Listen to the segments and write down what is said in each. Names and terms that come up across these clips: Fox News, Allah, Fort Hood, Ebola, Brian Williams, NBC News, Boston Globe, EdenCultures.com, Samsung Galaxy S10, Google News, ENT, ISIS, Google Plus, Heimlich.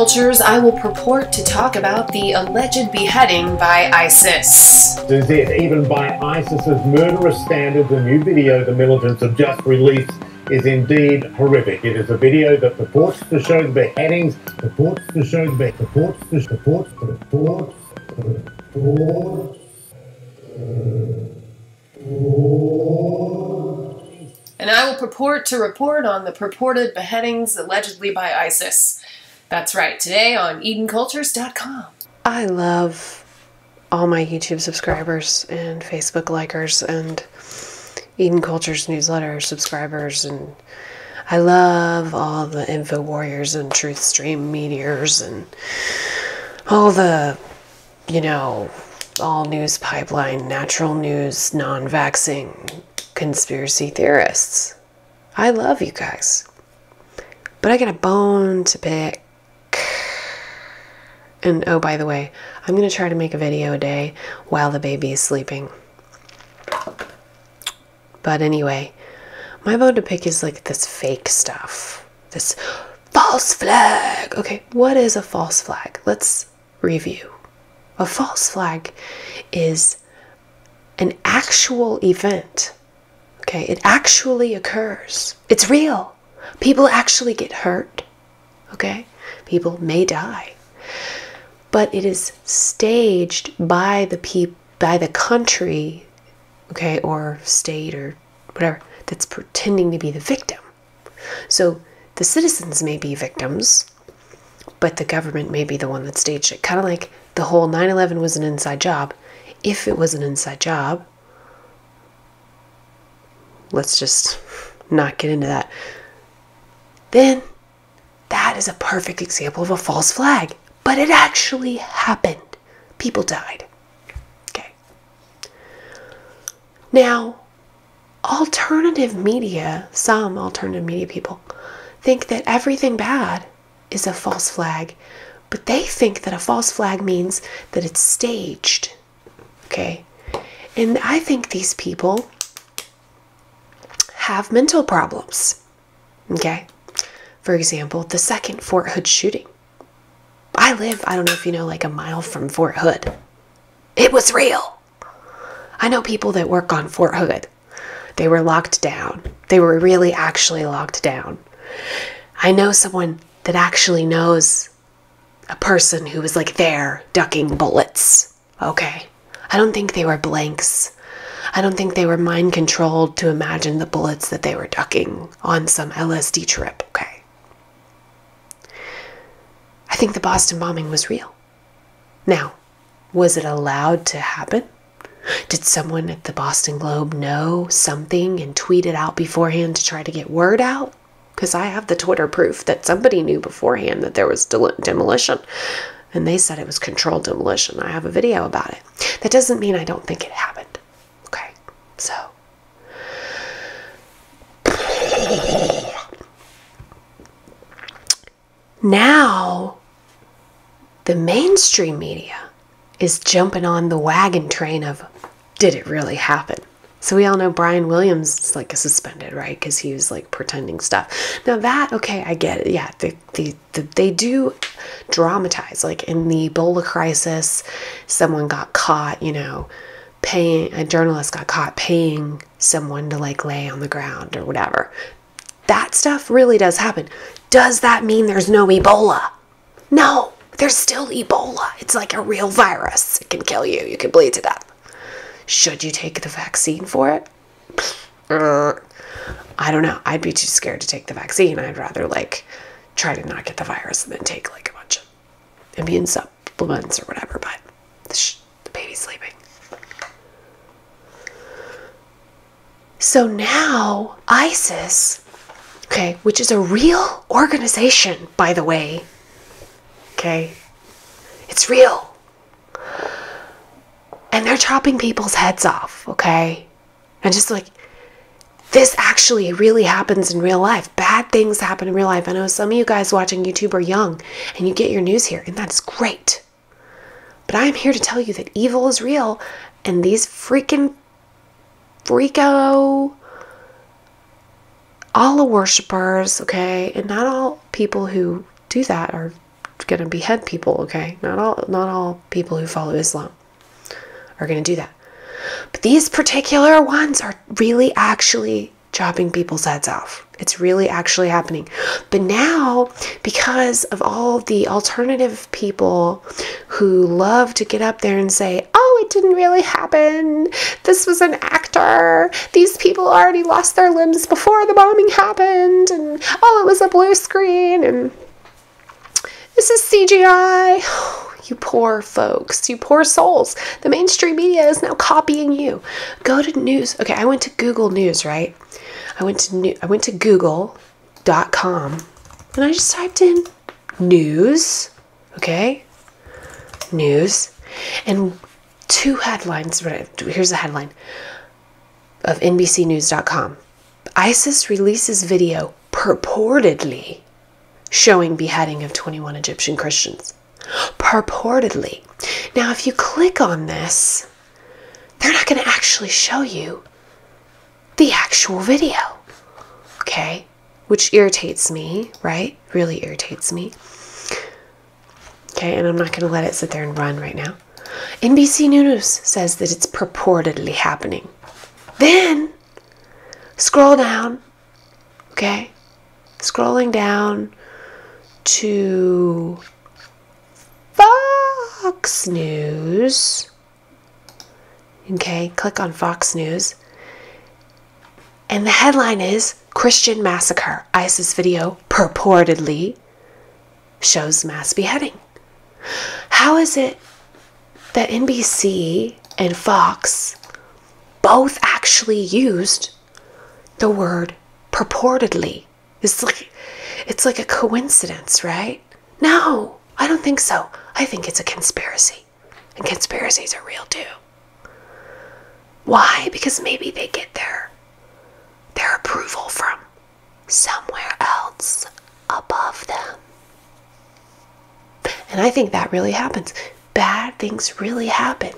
Cultures, I will purport to talk about the alleged beheading by ISIS. Even by ISIS's murderous standards, a new video the militants have just released is indeed horrific. It is a video that purports to show the beheadings, And I will purport to report on the purported beheadings allegedly by ISIS. That's right, today on EdenCultures.com. I love all my YouTube subscribers and Facebook likers and Eden Cultures newsletter subscribers, and I love all the info warriors and truth stream meteors and all the, you know, all news pipeline, natural news, non-vaxxing conspiracy theorists. I love you guys, but I got a bone to pick. And oh, by the way, I'm going to try to make a video a day while the baby is sleeping. But anyway, my bone to pick is like this fake stuff, this false flag. Okay, what is a false flag? Let's review. A false flag is an actual event. Okay, it actually occurs. It's real. People actually get hurt. Okay, people may die. But it is staged by the country. Okay, or state or whatever, that's pretending to be the victim. So the citizens may be victims, but the government may be the one that staged it. Kind of like the whole 9/11 was an inside job. If it was an inside job, let's just not get into that. Then that is a perfect example of a false flag, but it actually happened. People died. Now, alternative media, some alternative media people think that everything bad is a false flag, but they think that a false flag means that it's staged, okay? And I think these people have mental problems, okay? For example, the second Fort Hood shooting. I live, I don't know if you know, like a mile from Fort Hood. It was real. I know people that work on Fort Hood. They were locked down. They were really actually locked down. I know someone that actually knows a person who was like there ducking bullets. Okay. I don't think they were blanks. I don't think they were mind controlled to imagine the bullets that they were ducking on some LSD trip. Okay. I think the Boston bombing was real. Now, was it allowed to happen? Did someone at the Boston Globe know something and tweet it out beforehand to try to get word out? Because I have the Twitter proof that somebody knew beforehand that there was demolition. And they said it was controlled demolition. I have a video about it. That doesn't mean I don't think it happened. Okay, so. Now, the mainstream media is jumping on the wagon train of, did it really happen? So we all know Brian Williams is like suspended, right? Because he was like pretending stuff. Now that, okay, I get it. Yeah, they do dramatize. Like in the Ebola crisis, someone got caught, you know, paying, a journalist got caught paying someone to like lay on the ground or whatever. That stuff really does happen. Does that mean there's no Ebola? No. There's still Ebola. It's like a real virus. It can kill you. You can bleed to death. Should you take the vaccine for it? I don't know. I'd be too scared to take the vaccine. I'd rather like try to not get the virus and then take like a bunch of immune supplements or whatever, but the baby's sleeping. So now ISIS, okay, which is a real organization, by the way, okay, it's real, and they're chopping people's heads off, okay, and just like, this actually really happens in real life. Bad things happen in real life. I know some of you guys watching YouTube are young, and you get your news here, and that's great, but I'm here to tell you that evil is real, and these freaking freako Allah worshippers, okay, and not all people who do that are going to behead people, okay? Not all people who follow Islam are going to do that. But these particular ones are really actually chopping people's heads off. It's really actually happening. But now, because of all the alternative people who love to get up there and say, oh, it didn't really happen, this was an actor, these people already lost their limbs before the bombing happened, and oh, it was a blue screen, and this is CGI. You poor folks, you poor souls. The mainstream media is now copying you. Go to news. Okay, I went to Google News, right? I went to Google.com, and I just typed in news, okay? News, and two headlines. Here's a headline of NBCnews.com. ISIS releases video purportedly showing beheading of 21 Egyptian Christians. Purportedly. Now, if you click on this, they're not going to actually show you the actual video, okay? Which irritates me, right? Really irritates me. Okay, and I'm not going to let it sit there and run right now. NBC News says that it's purportedly happening. Then, scroll down, okay? Scrolling down to Fox News. Okay, click on Fox News. And the headline is, Christian Massacre. ISIS video purportedly shows mass beheading. How is it that NBC and Fox both actually used the word purportedly? It's like a coincidence, right? No, I don't think so. I think it's a conspiracy, and conspiracies are real too. Why? Because maybe they get their approval from somewhere else above them. And I think that really happens. Bad things really happen.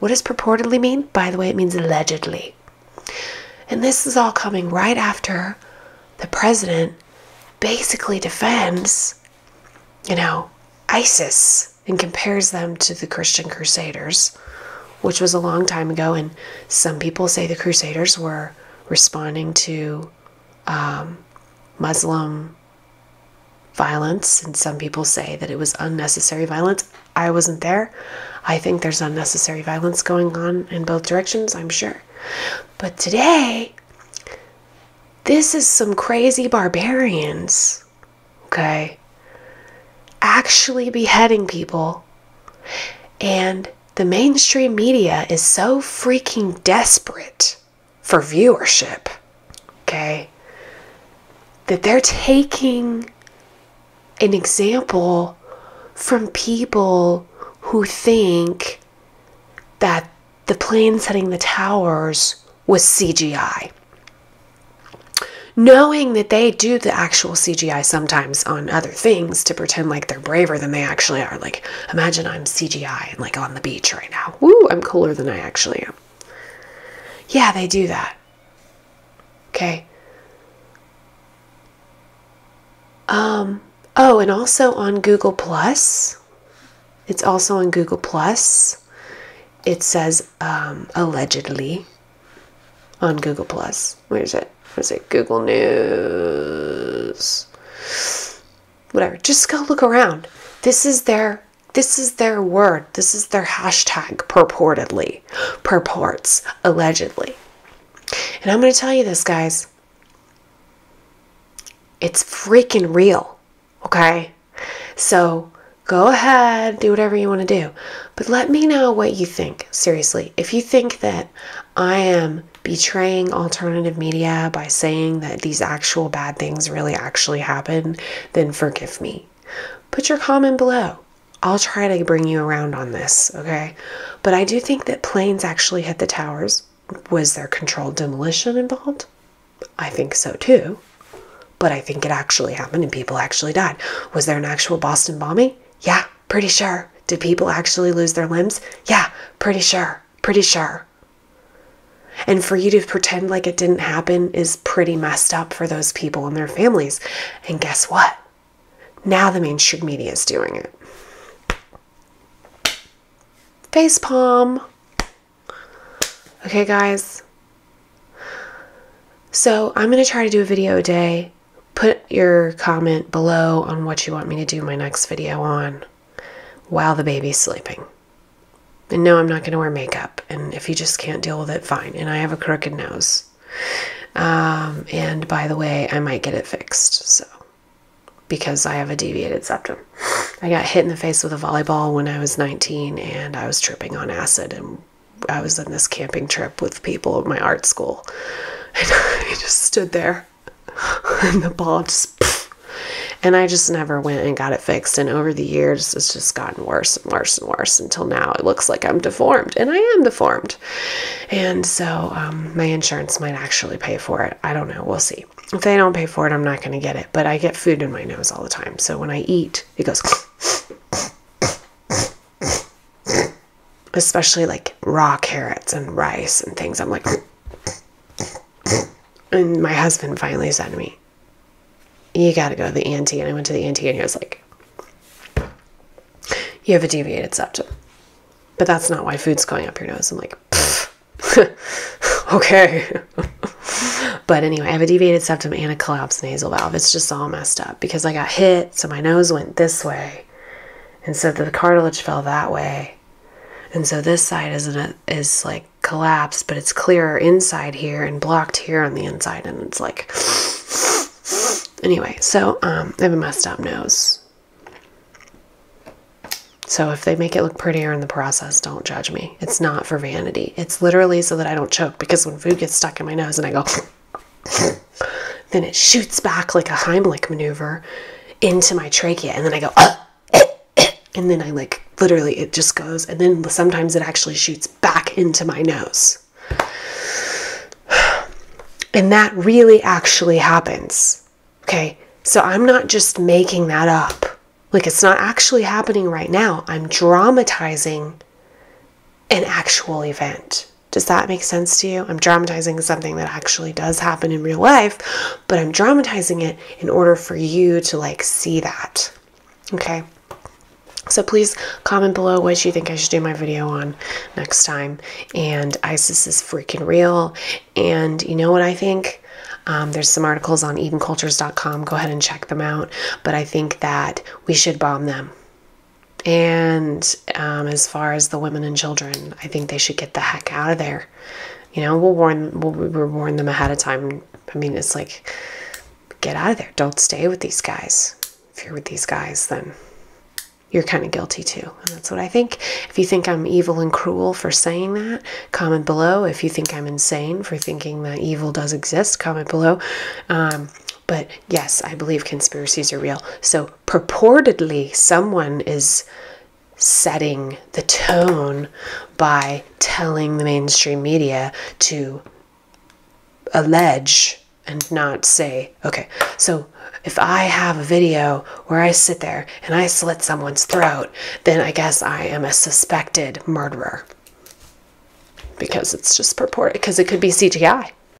What does purportedly mean? By the way, it means allegedly. And this is all coming right after the president basically defends, you know, ISIS and compares them to the Christian Crusaders, which was a long time ago, and some people say the Crusaders were responding to Muslim violence, and some people say that it was unnecessary violence. I wasn't there. I think there's unnecessary violence going on in both directions, I'm sure. But today, this is some crazy barbarians, okay, actually beheading people, and the mainstream media is so freaking desperate for viewership, okay, that they're taking an example from people who think that the planes hitting the towers was CGI, knowing that they do the actual CGI sometimes on other things to pretend like they're braver than they actually are. Like, imagine I'm CGI and like on the beach right now. Woo, I'm cooler than I actually am. Yeah, they do that. Okay. Oh, and also on Google Plus. It's also on Google Plus. It says allegedly on Google Plus. Where is it? Was it Google News? Whatever. Just go look around. This is their word. This is their hashtag, purportedly, purports, allegedly. And I'm going to tell you this, guys. It's freaking real. Okay? So go ahead, do whatever you want to do. But let me know what you think. Seriously. If you think that I am betraying alternative media by saying that these actual bad things really actually happen, then forgive me. Put your comment below. I'll try to bring you around on this, okay? But I do think that planes actually hit the towers. Was there controlled demolition involved? I think so too. But I think it actually happened and people actually died. Was there an actual Boston bombing? Yeah, pretty sure. Did people actually lose their limbs? Yeah, pretty sure. Pretty sure. And for you to pretend like it didn't happen is pretty messed up for those people and their families. And guess what? Now the mainstream media is doing it. Facepalm. Okay, guys. So I'm going to try to do a video a day. Put your comment below on what you want me to do my next video on while the baby's sleeping. And no, I'm not going to wear makeup. And if you just can't deal with it, fine. And I have a crooked nose. And by the way, I might get it fixed. So, because I have a deviated septum. I got hit in the face with a volleyball when I was 19 and I was tripping on acid. And I was on this camping trip with people at my art school. And I just stood there. And the ball just... And I just never went and got it fixed. And over the years, it's just gotten worse and worse and worse until now it looks like I'm deformed. And I am deformed. And so my insurance might actually pay for it. I don't know. We'll see. If they don't pay for it, I'm not going to get it. But I get food in my nose all the time. So when I eat, it goes... Especially like raw carrots and rice and things. I'm like... And my husband finally said to me, you got to go to the ENT. And I went to the ENT and he was like, you have a deviated septum, but that's not why food's going up your nose. I'm like, okay. But anyway, I have a deviated septum and a collapsed nasal valve. It's just all messed up because I got hit. So my nose went this way. And so the cartilage fell that way. And so this side is like collapsed, but it's clearer inside here and blocked here on the inside. And it's like, anyway, so I have a messed up nose. So if they make it look prettier in the process, don't judge me. It's not for vanity. It's literally so that I don't choke, because when food gets stuck in my nose and I go, then it shoots back like a Heimlich maneuver into my trachea. And then I go, and then I like, literally, it just goes, and then sometimes it actually shoots back into my nose. And that really actually happens. Okay, so I'm not just making that up. Like, it's not actually happening right now. I'm dramatizing an actual event. Does that make sense to you? I'm dramatizing something that actually does happen in real life, but I'm dramatizing it in order for you to, like, see that. Okay? So please comment below what you think I should do my video on next time. And ISIS is freaking real. And you know what I think? There's some articles on EdenCultures.com. Go ahead and check them out. But I think that we should bomb them. And as far as the women and children, I think they should get the heck out of there. You know, we'll warn them ahead of time. I mean, it's like, get out of there. Don't stay with these guys. If you're with these guys, then... you're kind of guilty too. And that's what I think. If you think I'm evil and cruel for saying that, comment below. If you think I'm insane for thinking that evil does exist, comment below. But yes, I believe conspiracies are real. So purportedly someone is setting the tone by telling the mainstream media to allege and not say, okay, so if I have a video where I sit there and I slit someone's throat, then I guess I am a suspected murderer. Because it's just purported, because it could be CGI.